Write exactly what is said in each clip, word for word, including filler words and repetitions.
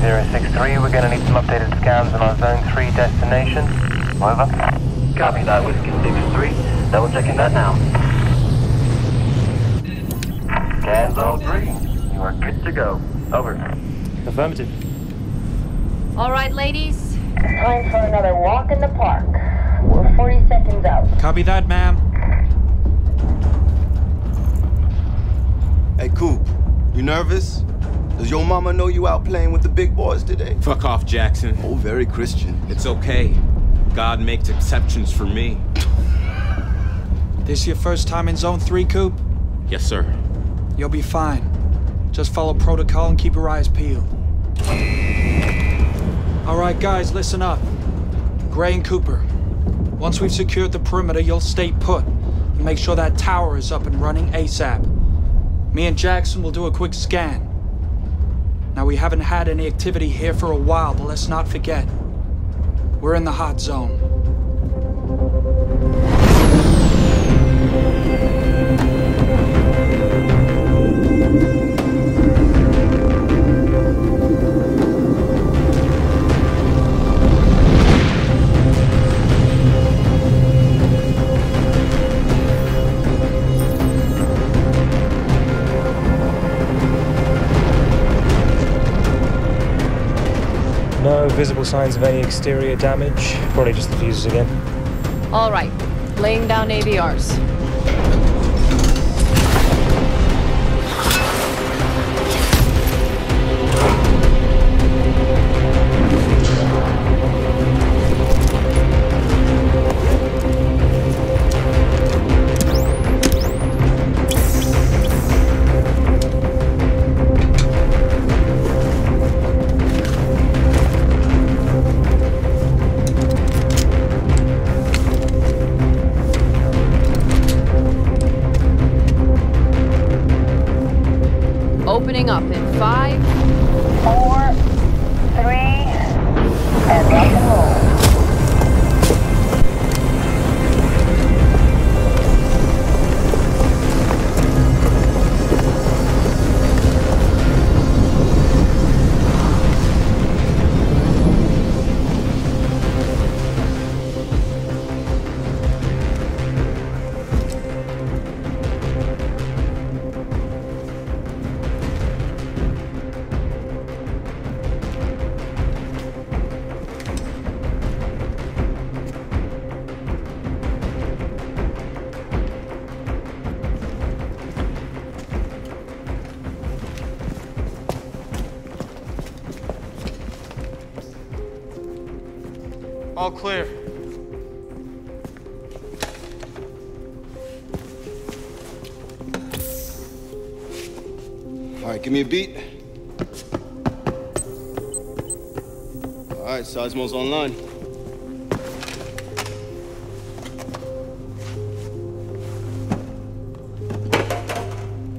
zero six three, we're going to need some updated scans on our Zone three destination. Over. Copy that, Whiskey six three. Double checking that now. Scans all three. You are good to go. Over. Affirmative. All right, ladies. Time for another walk in the park. We're forty seconds out. Copy that, ma'am. Hey, Coop. You nervous? Does your mama know you out playing with the big boys today? Fuck off, Jackson. Oh, very Christian. It's okay. God makes exceptions for me. This your first time in Zone three, Coop? Yes, sir. You'll be fine. Just follow protocol and keep your eyes peeled. All right, guys, listen up. Gray and Cooper, once we've secured the perimeter, you'll stay put and make sure that tower is up and running ASAP. Me and Jackson will do a quick scan. Now, we haven't had any activity here for a while, but let's not forget, we're in the hot zone. Visible signs of any exterior damage. Probably just the fuses again. All right, laying down A V Rs. All clear. All right, give me a beat. All right, Seismo's online.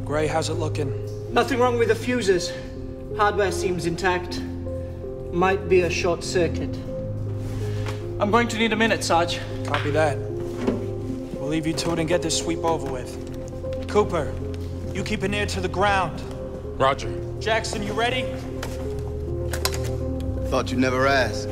Gray, how's it looking? Nothing wrong with the fuses. Hardware seems intact. Might be a short circuit. I'm going to need a minute, Sarge. Copy that. We'll leave you to it and get this sweep over with. Cooper, you keep an ear to the ground. Roger. Jackson, you ready? Thought you'd never ask.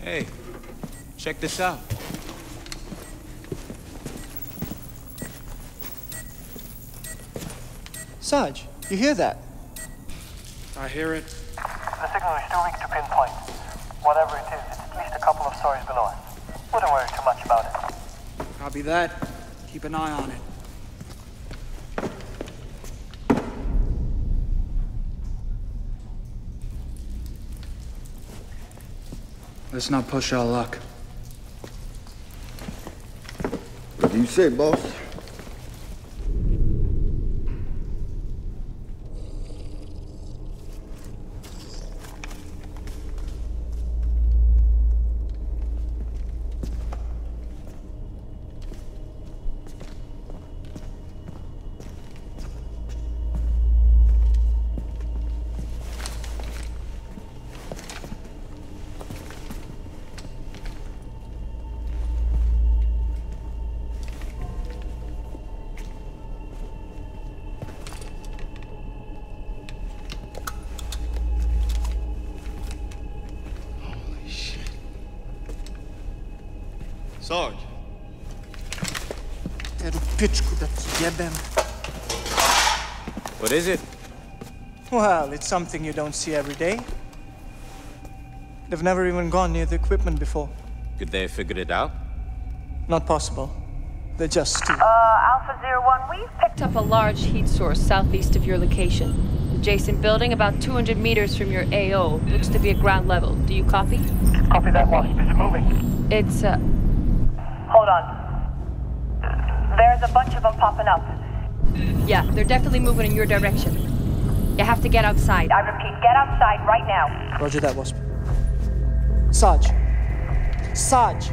Hey, check this out. Sarge, you hear that? I hear it. The signal is too weak to pinpoint. Whatever it is, it's at least a couple of stories below us. Wouldn't worry too much about it. Copy that. Keep an eye on it. Let's not push our luck. What do you say, boss? Sarge. What is it? Well, it's something you don't see every day. They've never even gone near the equipment before. Could they have figured it out? Not possible. They're just stupid. Uh, Alpha zero one, we've picked up a large heat source southeast of your location. Adjacent building about two hundred meters from your A O. Looks to be at ground level. Do you copy? Copy that, Wasp. Is it moving? It's, uh... hold on. There's a bunch of them popping up. Yeah, they're definitely moving in your direction. You have to get outside. I repeat, get outside right now. Roger that, Wasp. Sarge. Sarge.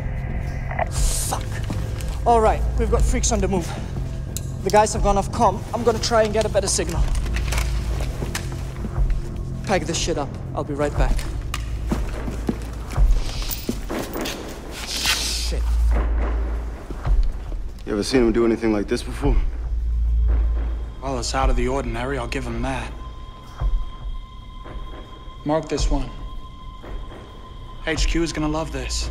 Fuck. All right, we've got freaks on the move. The guys have gone off comm. I'm gonna try and get a better signal. Pack this shit up. I'll be right back. You ever seen him do anything like this before? Well, it's out of the ordinary, I'll give him that. Mark this one. H Q is gonna love this.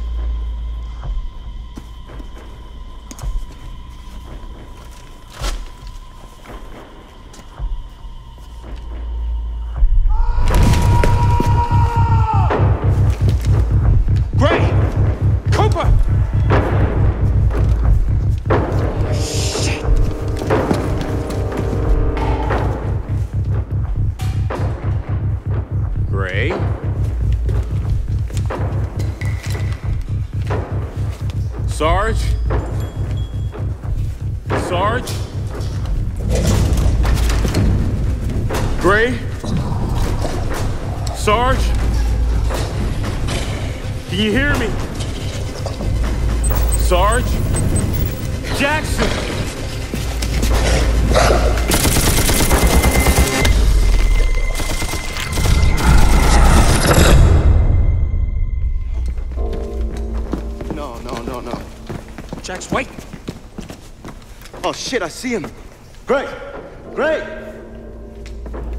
Sarge? Sarge? Gray? Sarge? Do you hear me? Sarge? Jackson! No, no, no, no. Jax, wait! Oh shit, I see him! Greg! Greg!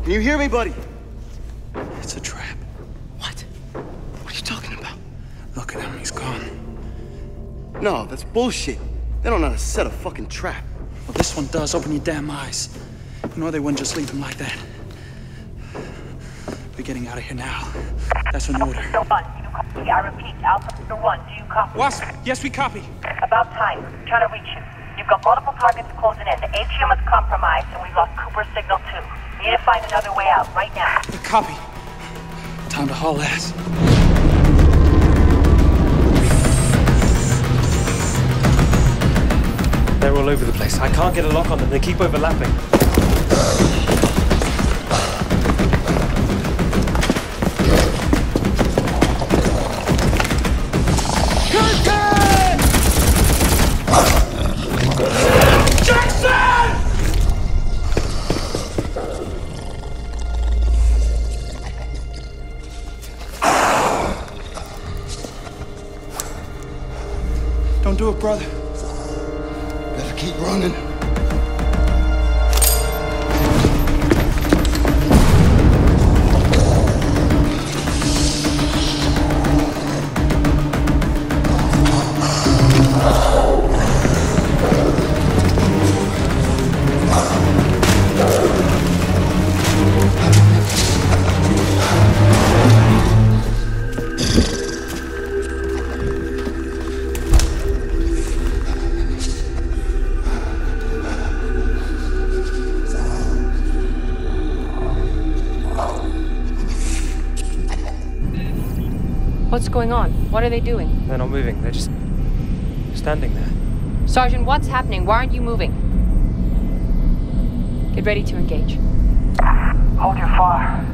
Can you hear me, buddy? It's a trap. What? What are you talking about? Look at him, he's gone. No, that's bullshit. They don't know how to set a fucking trap. Well, this one does. Open your damn eyes. You know they wouldn't just leave him like that. We're getting out of here now. That's an order. So fun. I repeat, Alpha one, do you copy? Wasp, yes, we copy. About time. I'm trying to reach you. You've got multiple targets closing in. The atrium is compromised, and we've lost Cooper's signal, too. We need to find another way out right now. We copy. Time to haul ass. They're all over the place. I can't get a lock on them. They keep overlapping. Don't do it, brother. Better keep running. What's going on? What are they doing? They're not moving. They're just standing there. Sergeant, what's happening? Why aren't you moving? Get ready to engage. Hold your fire.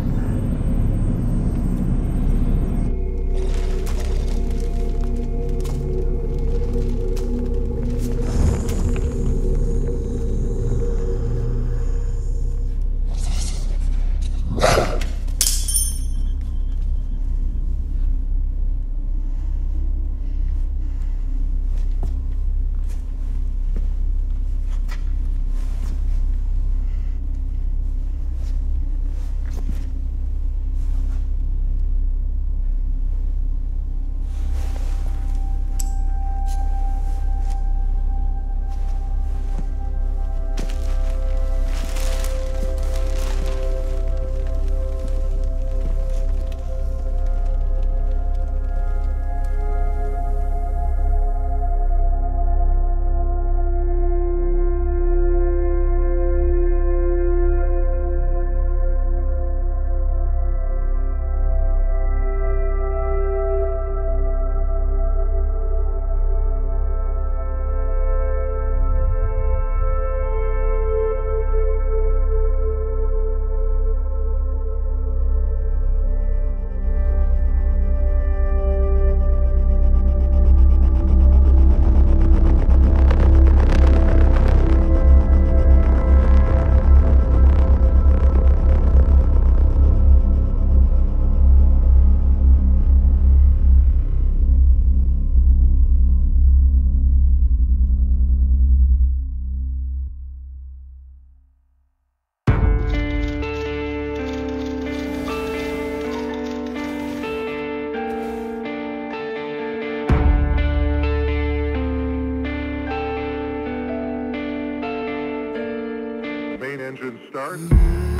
Engine start.